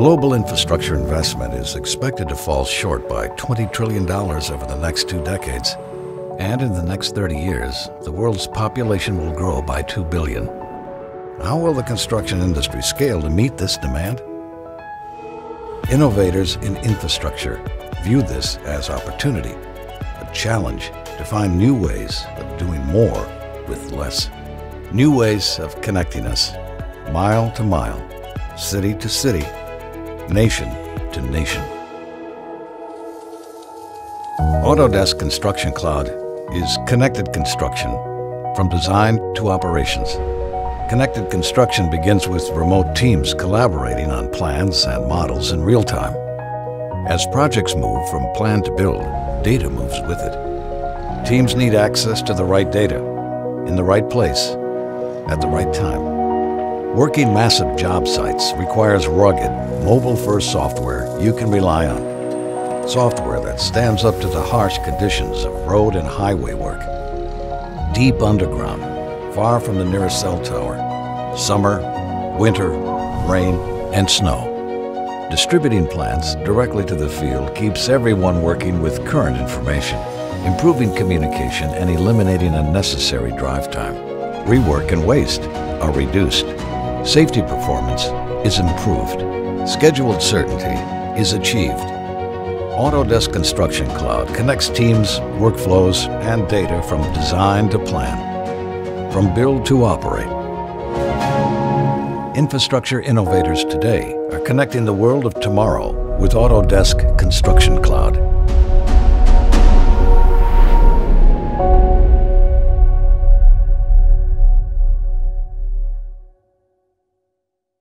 Global infrastructure investment is expected to fall short by $20 trillion over the next 2 decades. And in the next 30 years, the world's population will grow by 2 billion. How will the construction industry scale to meet this demand? Innovators in infrastructure view this as opportunity, a challenge to find new ways of doing more with less. New ways of connecting us, mile to mile, city to city, nation to nation. Autodesk Construction Cloud is connected construction, from design to operations. Connected construction begins with remote teams collaborating on plans and models in real time. As projects move from plan to build, data moves with it. Teams need access to the right data, in the right place, at the right time. Working massive job sites requires rugged, mobile-first software you can rely on. Software that stands up to the harsh conditions of road and highway work. Deep underground, far from the nearest cell tower. Summer, winter, rain, and snow. Distributing plans directly to the field keeps everyone working with current information, improving communication and eliminating unnecessary drive time. Rework and waste are reduced. Safety performance is improved. Scheduled certainty is achieved. Autodesk Construction Cloud connects teams, workflows, and data from design to plan. From build to operate. Infrastructure innovators today are connecting the world of tomorrow with Autodesk Construction Cloud.